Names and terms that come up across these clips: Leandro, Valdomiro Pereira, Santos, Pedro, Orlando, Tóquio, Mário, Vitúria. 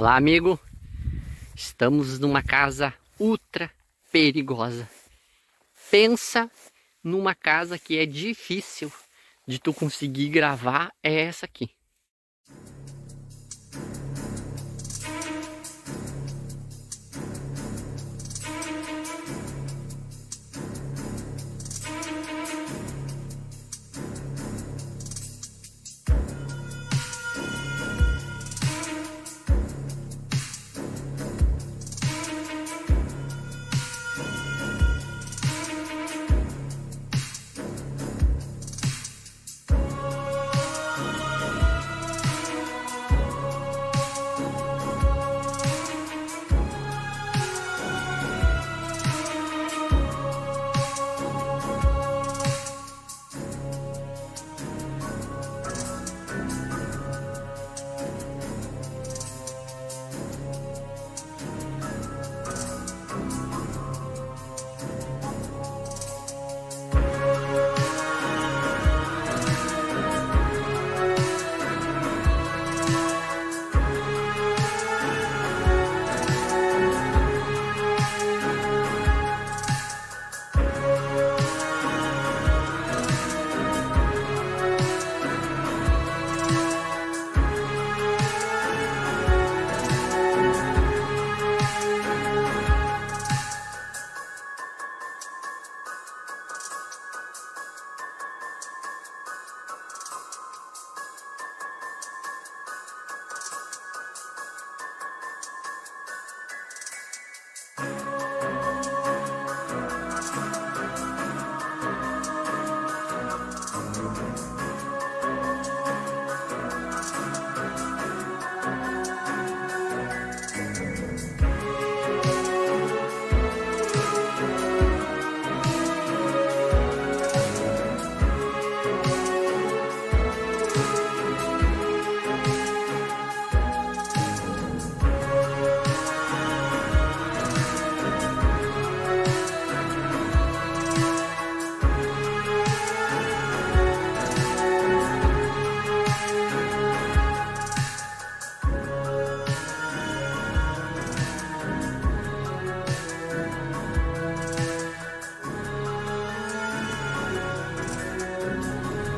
Olá, amigo. Estamos numa casa ultra perigosa. Pensa numa casa que é difícil de tu conseguir gravar, é essa aqui.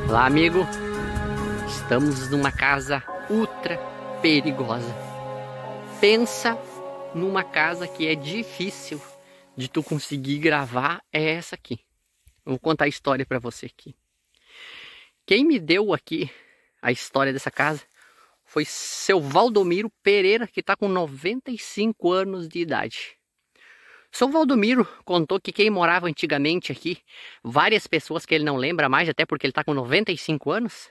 Olá, amigo, estamos numa casa ultra perigosa. Pensa numa casa que é difícil de tu conseguir gravar, é essa aqui. Eu vou contar a história pra você aqui. Quem me deu aqui a história dessa casa foi seu Valdomiro Pereira, que tá com 95 anos de idade. São Valdomiro contou que quem morava antigamente aqui, várias pessoas que ele não lembra mais, até porque ele está com 95 anos,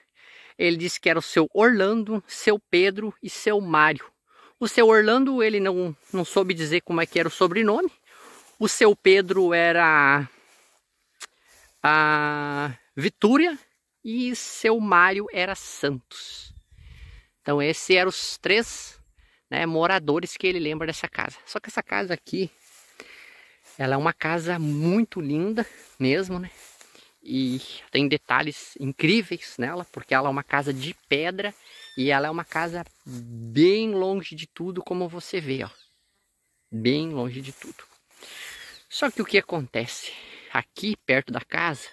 ele disse que era o seu Orlando, seu Pedro e seu Mário. O seu Orlando, ele não soube dizer como é que era o sobrenome. O seu Pedro era a Vitúria e seu Mário era Santos. Então esses eram os três, né, moradores que ele lembra dessa casa. Só que essa casa aqui, ela é uma casa muito linda mesmo, né? E tem detalhes incríveis nela, porque ela é uma casa de pedra e ela é uma casa bem longe de tudo, como você vê, ó. Bem longe de tudo. Só que o que acontece? Aqui perto da casa...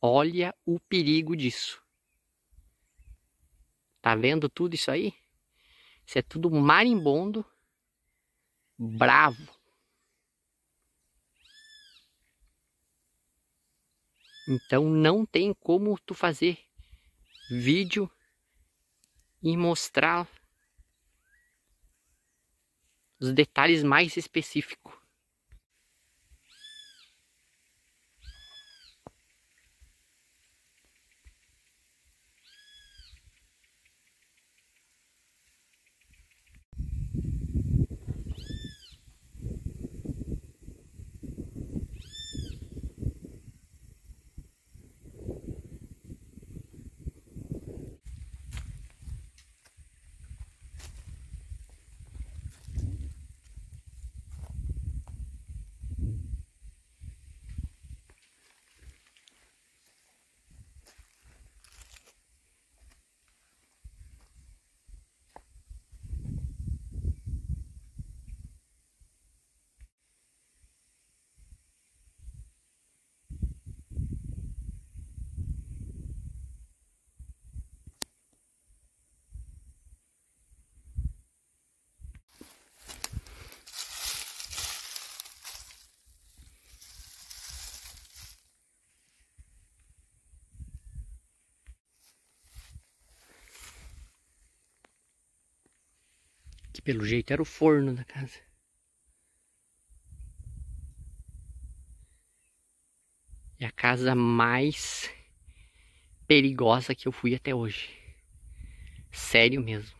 Olha o perigo disso. Tá vendo tudo isso aí? Isso é tudo marimbondo bravo. Então não tem como tu fazer vídeo e mostrar os detalhes mais específicos. que pelo jeito era o forno da casa. É a casa mais perigosa que eu fui até hoje. Sério mesmo.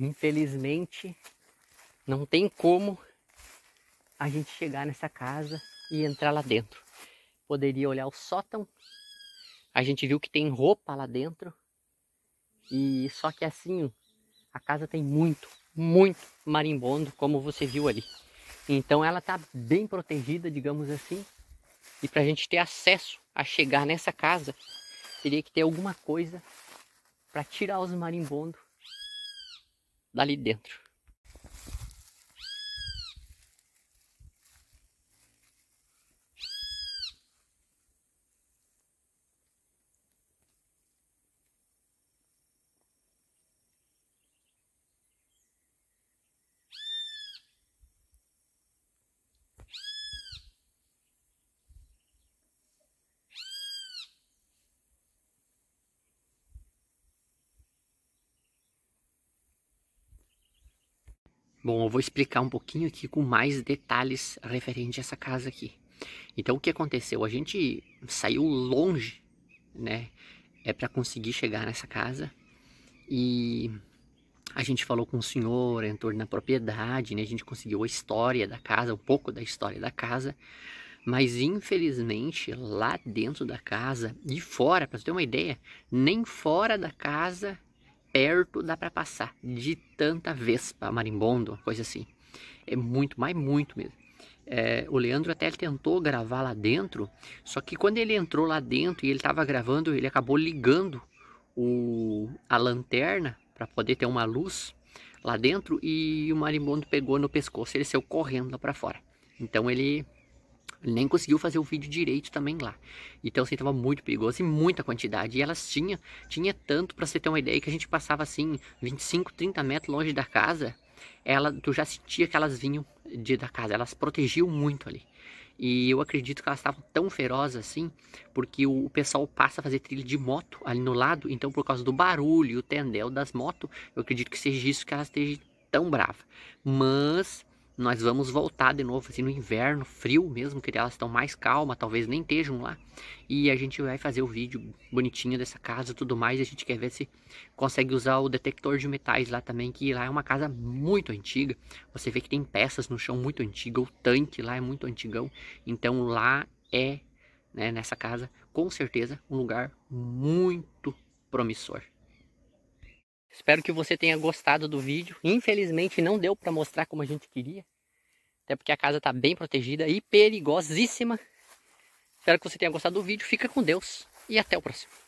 Infelizmente, não tem como a gente chegar nessa casa e entrar lá dentro. Poderia olhar o sótão. A gente viu que tem roupa lá dentro. E só que assim, a casa tem muito, muito marimbondo, como você viu ali. Então ela tá bem protegida, digamos assim. E pra gente ter acesso a chegar nessa casa, teria que ter alguma coisa para tirar os marimbondos dali dentro. Bom, eu vou explicar um pouquinho aqui com mais detalhes referente a essa casa aqui. Então, o que aconteceu? A gente saiu longe, né? É para conseguir chegar nessa casa. E a gente falou com o senhor, entrou na propriedade, né? A gente conseguiu a história da casa, um pouco da história da casa. Mas, infelizmente, lá dentro da casa e fora, para você ter uma ideia, nem fora da casa... perto dá para passar, de tanta vespa, marimbondo, uma coisa assim. É muito, mas muito mesmo. É, o Leandro até ele tentou gravar lá dentro, só que quando ele entrou lá dentro e ele estava gravando, ele acabou ligando a lanterna para poder ter uma luz lá dentro e o marimbondo pegou no pescoço, ele saiu correndo lá para fora. Então ele nem conseguiu fazer o vídeo direito também lá. Então assim, tava muito perigoso e muita quantidade. E elas tinha tanto, pra você ter uma ideia, que a gente passava assim 25, 30 metros longe da casa, tu já sentia que elas vinham da casa. Elas protegiam muito ali. E eu acredito que elas estavam tão ferozes assim, porque o pessoal passa a fazer trilha de moto ali no lado. Então por causa do barulho, o tendel das motos, eu acredito que seja isso que elas estejam tão bravas. Mas... nós vamos voltar de novo, assim, no inverno, frio mesmo, que elas estão mais calmas, talvez nem estejam lá. E a gente vai fazer o vídeo bonitinho dessa casa e tudo mais. A gente quer ver se consegue usar o detector de metais lá também, que lá é uma casa muito antiga. Você vê que tem peças no chão muito antiga, o tanque lá é muito antigão. Então lá é, né, nessa casa, com certeza, um lugar muito promissor. Espero que você tenha gostado do vídeo. Infelizmente não deu para mostrar como a gente queria, até porque a casa está bem protegida e perigosíssima. Espero que você tenha gostado do vídeo. Fica com Deus e até o próximo.